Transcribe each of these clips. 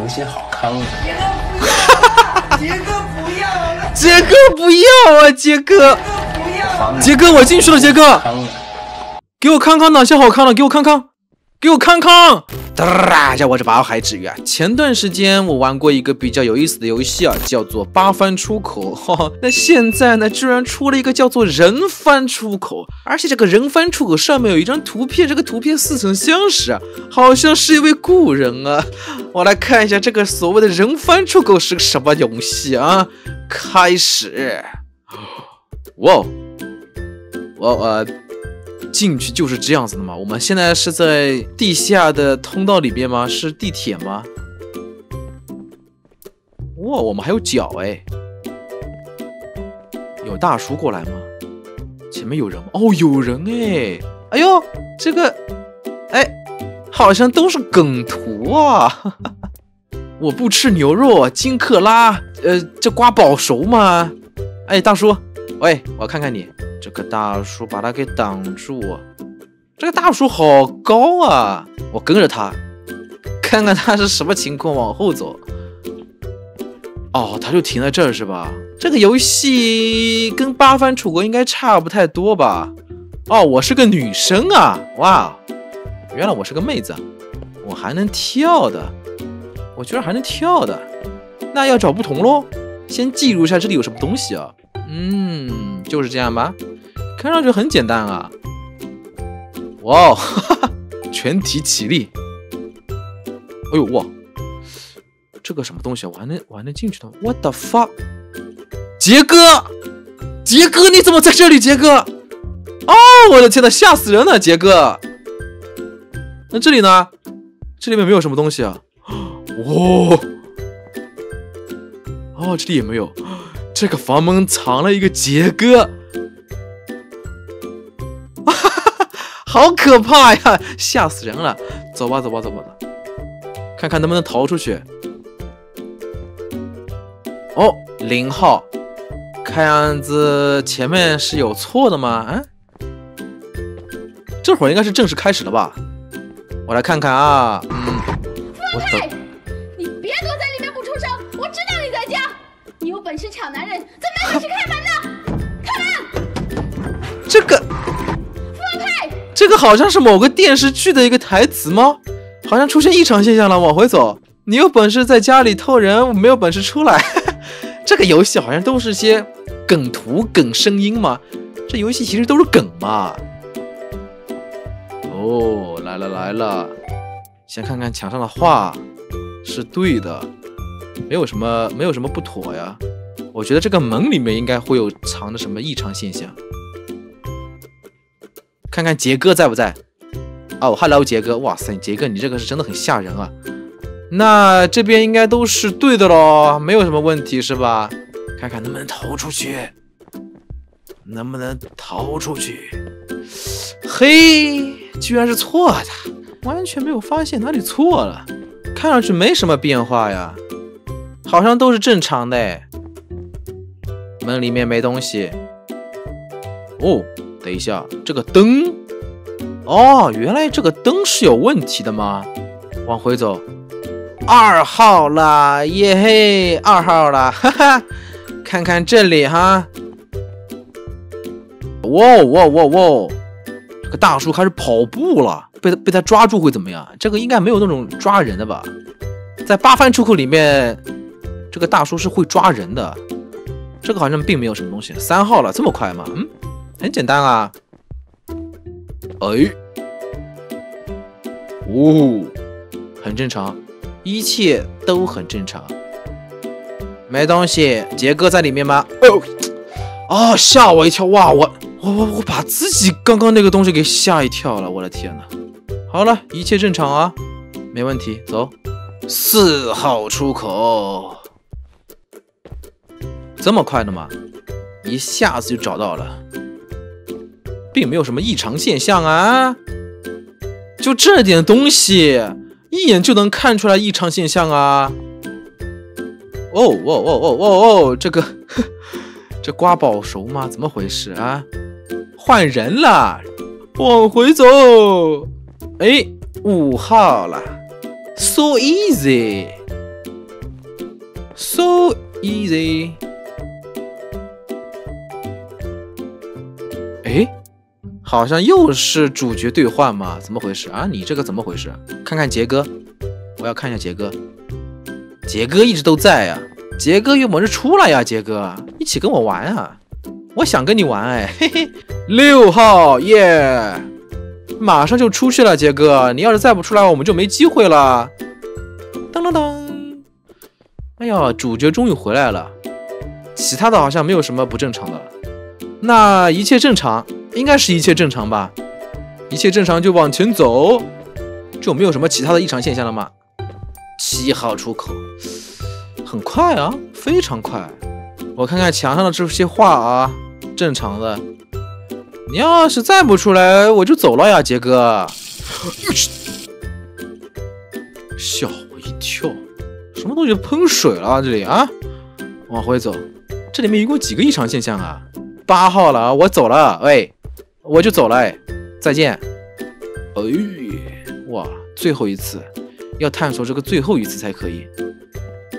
有些好康的。杰哥不要了！杰哥不要啊！杰哥！杰哥，我进去了！杰哥，给我康康哪些好康了？给我康康！给我康康！哒叫我这把海之鱼啊！前段时间我玩过一个比较有意思的游戏啊，叫做八番出口。那现在呢，居然出了一个叫做人番出口，而且这个人番出口上面有一张图片，这个图片似曾相识啊，好像是一位故人啊。我来看一下这个所谓的人番出口是个什么游戏啊？开始！哇！哇！进去就是这样子的吗？我们现在是在地下的通道里边吗？是地铁吗？哇，我们还有脚哎！有大叔过来吗？前面有人吗？哦，有人哎！哎呦，这个，哎，好像都是梗图啊！我不吃牛肉，金克拉，这瓜保熟吗？哎，大叔，喂，我看看你。这个大叔把他给挡住，这个大叔好高啊！我跟着他，看看他是什么情况，往后走。哦，他就停在这儿是吧？这个游戏跟八番出国应该差不太多吧？哦，我是个女生啊！哇，原来我是个妹子，我还能跳的，我居然还能跳的，那要找不同喽。先记录一下这里有什么东西啊？嗯，就是这样吧。看上去很简单啊！哇、哦，哈哈，全体起立！哎呦哇，这个什么东西啊？我还能进去的 ？What the fuck！ 杰哥，杰哥你怎么在这里？杰哥！哦，我的天呐，吓死人了！杰哥，那这里呢？这里面没有什么东西啊？哦，哦，这里也没有。这个房门藏了一个杰哥，好可怕呀！吓死人了！走吧，走吧，走吧，看看能不能逃出去。哦，零号，看样子前面是有错的吗？啊，这会儿应该是正式开始了吧？我来看看啊。我走。本事抢男人，怎么没本事开门呢？开门！这个，放开！这个好像是某个电视剧的一个台词吗？好像出现异常现象了，往回走。你有本事在家里偷人，我没有本事出来。这个游戏好像都是些梗图、梗声音嘛。这游戏其实都是梗嘛。哦，来了来了，先看看墙上的话是对的，没有什么不妥呀。我觉得这个门里面应该会有藏着什么异常现象，看看杰哥在不在？哦 ，Hello， 杰哥，哇塞，杰哥你这个是真的很吓人啊！那这边应该都是对的喽，没有什么问题是吧？看看能不能逃出去，能不能逃出去？嘿，居然是错的，完全没有发现哪里错了，看上去没什么变化呀，好像都是正常的哎。门里面没东西。哦，等一下，这个灯，哦，原来这个灯是有问题的吗？往回走，二号啦，耶嘿，二号啦，哈哈，看看这里哈。哇哇哇哇，这个大叔开始跑步了，被他抓住会怎么样？这个应该没有那种抓人的吧？在八番出口里面，这个大叔是会抓人的。这个好像并没有什么东西。三号了，这么快吗？嗯，很简单啊。哎，哦，很正常，一切都很正常。没东西，杰哥在里面吗？哦，哦，吓我一跳！哇，我把自己刚刚那个东西给吓一跳了，我的天哪！好了，一切正常啊，没问题，走。四号出口。这么快的吗？一下子就找到了，并没有什么异常现象啊！就这点东西，一眼就能看出来异常现象啊！哦哦哦哦哦哦，这个这瓜保熟吗？怎么回事啊？换人了，往回走。哎，5号了 ，so easy。So easy。哎，好像又是主角兑换嘛？怎么回事啊？你这个怎么回事？看看杰哥，我要看一下杰哥。杰哥一直都在呀、啊，杰哥有本事出来呀、啊，杰哥，一起跟我玩啊！我想跟你玩哎，嘿嘿。6号耶， 马上就出去了，杰哥，你要是再不出来，我们就没机会了。当当当。 哎呀，主角终于回来了，其他的好像没有什么不正常的了。那一切正常，应该是一切正常吧？一切正常就往前走，就没有什么其他的异常现象了吗？7号出口，很快啊，非常快。我看看墙上的这些话啊，正常的。你要是再不出来，我就走了呀，杰哥。吓我一跳。 什么东西喷水了、啊？这里啊，往回走。这里面一共几个异常现象啊？8号了啊，我走了，喂，我就走了，哎，再见。哎，哇，最后一次，要探索这个最后一次才可以。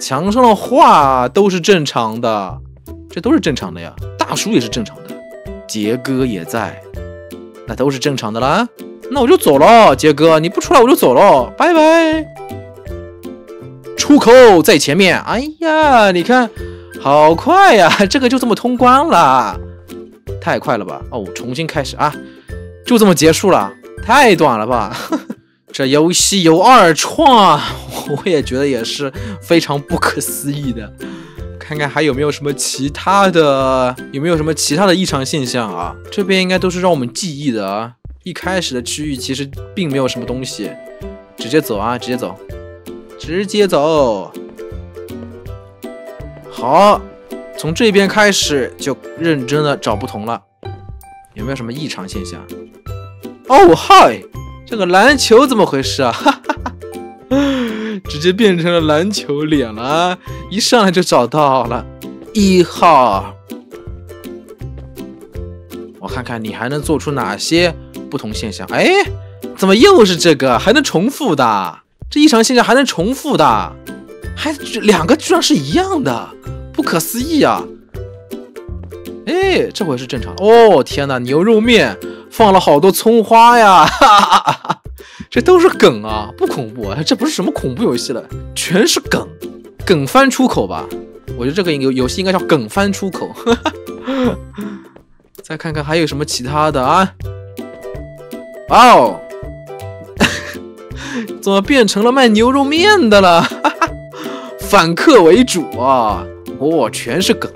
墙上的画都是正常的，这都是正常的呀。大叔也是正常的，杰哥也在，那都是正常的啦。那我就走了，杰哥，你不出来我就走了，拜拜。 出口在前面，哎呀，你看，好快呀！这个就这么通关了，太快了吧？哦，重新开始啊，就这么结束了，太短了吧？这游戏有2创，我也觉得也是非常不可思议的。看看还有没有什么其他的，有没有什么其他的异常现象啊？这边应该都是让我们记忆的啊。一开始的区域其实并没有什么东西，直接走啊，直接走。 直接走，好，从这边开始就认真的找不同了，有没有什么异常现象？哦嗨，这个篮球怎么回事啊？哈哈哈，直接变成了篮球脸了，一上来就找到了1号。我看看你还能做出哪些不同现象？哎，怎么又是这个？还能重复的？ 这异常现象还能重复的，还2个居然是一样的，不可思议啊！哎，这回是正常哦！天哪，牛肉面放了好多葱花呀，哈哈哈哈，这都是梗啊，不恐怖啊，这不是什么恐怖游戏了，全是梗，梗翻出口吧？我觉得这个游戏应该叫梗翻出口。哈哈，再看看还有什么其他的啊？哦。 怎么变成了卖牛肉面的了？哈哈，反客为主啊！哇、哦，全是梗，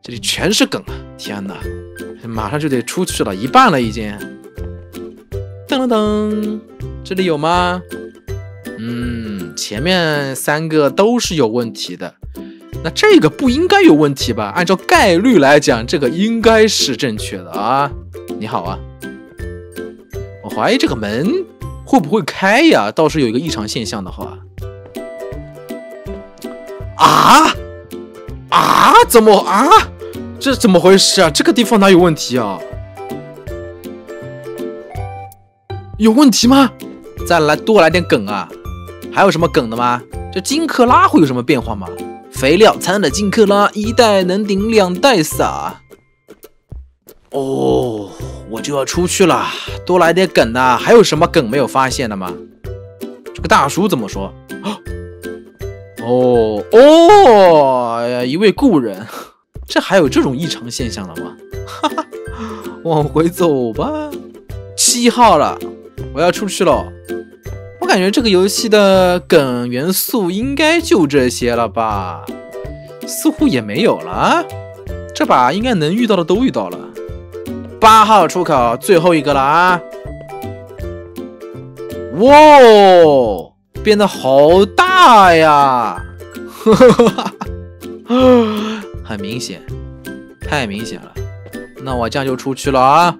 这里全是梗啊！天哪，马上就得出去了，一半了已经。噔噔噔，这里有吗？嗯，前面3个都是有问题的，那这个不应该有问题吧？按照概率来讲，这个应该是正确的啊！你好啊，我怀疑这个门。 会不会开呀？倒是有一个异常现象的话，怎么啊？这怎么回事啊？这个地方哪有问题啊？有问题吗？再来多来点梗啊！还有什么梗的吗？这金克拉会有什么变化吗？肥料掺的金克拉，1袋能顶2袋撒。哦。 我就要出去了，多来点梗呐！还有什么梗没有发现的吗？这个大叔怎么说？哦，一位故人，这还有这种异常现象了吗？哈哈，往回走吧。7号了，我要出去了。我感觉这个游戏的梗元素应该就这些了吧？似乎也没有了，这把应该能遇到的都遇到了。 8号出口，最后一个了啊！哇，变得好大呀！很明显，太明显了。那我这样就出去了啊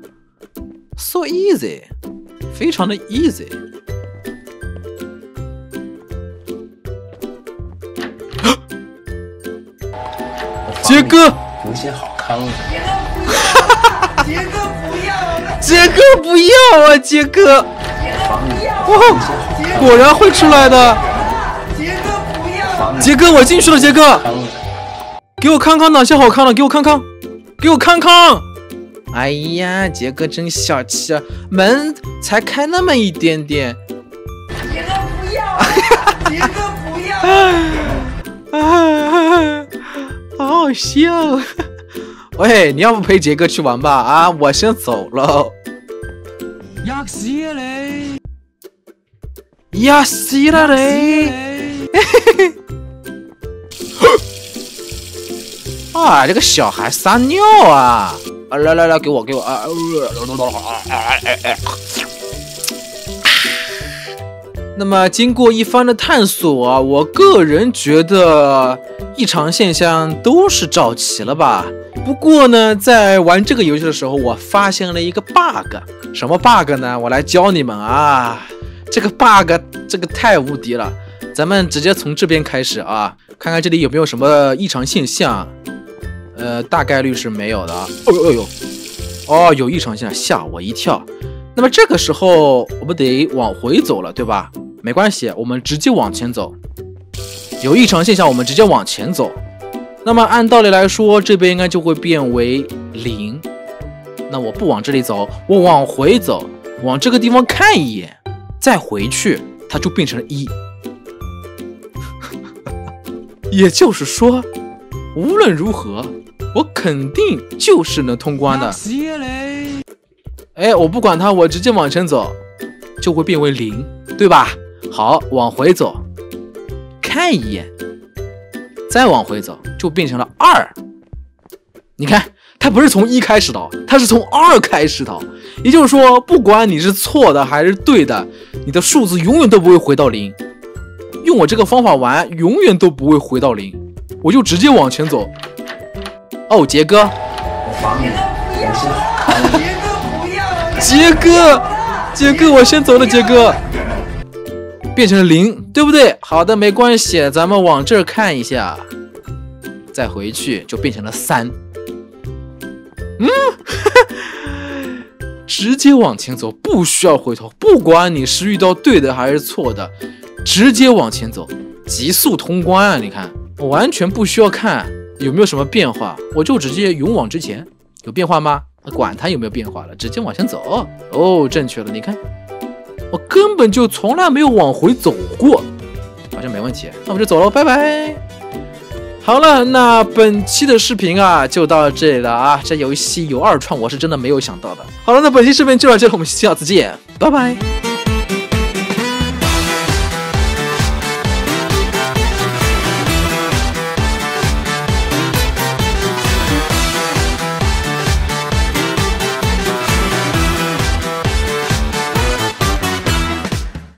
！So easy， 非常的 easy。杰哥，有些好康的。 杰哥不要啊！杰哥不要啊！杰哥，哇，果然会出来的。杰哥不要啊！杰哥，我进去了，杰哥，给我看看哪些好看的，给我看看，给我看看。哎呀，杰哥真小气啊，门才开那么一点点。杰哥不要，杰哥不要，啊，好好笑。喂，你要不陪杰哥去玩吧？啊，我先走了。压死嘞！压死了嘞！ 啊，这个小孩撒尿啊！啊，来来来，给我啊！那么，经过一番的探索啊，我个人觉得异常现象都是找齐了吧。不过呢，在玩这个游戏的时候，我发现了一个 bug， 什么 bug 呢？我来教你们啊！这个 bug 这个太无敌了。 咱们直接从这边开始啊，看看这里有没有什么异常现象。大概率是没有的。哦，有异常现象，吓我一跳。那么这个时候我们得往回走了，对吧？没关系，我们直接往前走。有异常现象，我们直接往前走。那么按道理来说，这边应该就会变为0。那我不往这里走，我往回走，往这个地方看一眼，再回去，它就变成了1。 也就是说，无论如何，我肯定就是能通关的。哎，我不管它，我直接往前走，就会变为0，对吧？好，往回走，看一眼，再往回走，就变成了2。你看，它不是从1开始的，它是从2开始的。也就是说，不管你是错的还是对的，你的数字永远都不会回到0。 用我这个方法玩，永远都不会回到0，我就直接往前走。哦，杰哥，我防你，杰哥不要，杰哥，我先走了，杰哥，变成了0，对不对？好的，没关系，咱们往这儿看一下，再回去就变成了3。嗯，直接往前走，不需要回头，不管你是遇到对的还是错的。 直接往前走，急速通关啊！你看，我完全不需要看有没有什么变化，我就直接勇往直前。有变化吗？管它有没有变化了，直接往前走。哦，正确了。你看，我根本就从来没有往回走过，好像没问题。那我就走了，拜拜。好了，那本期的视频啊就到这里了啊！这游戏有2创，我是真的没有想到的。好了，那本期视频就到这里，我们下次见，拜拜。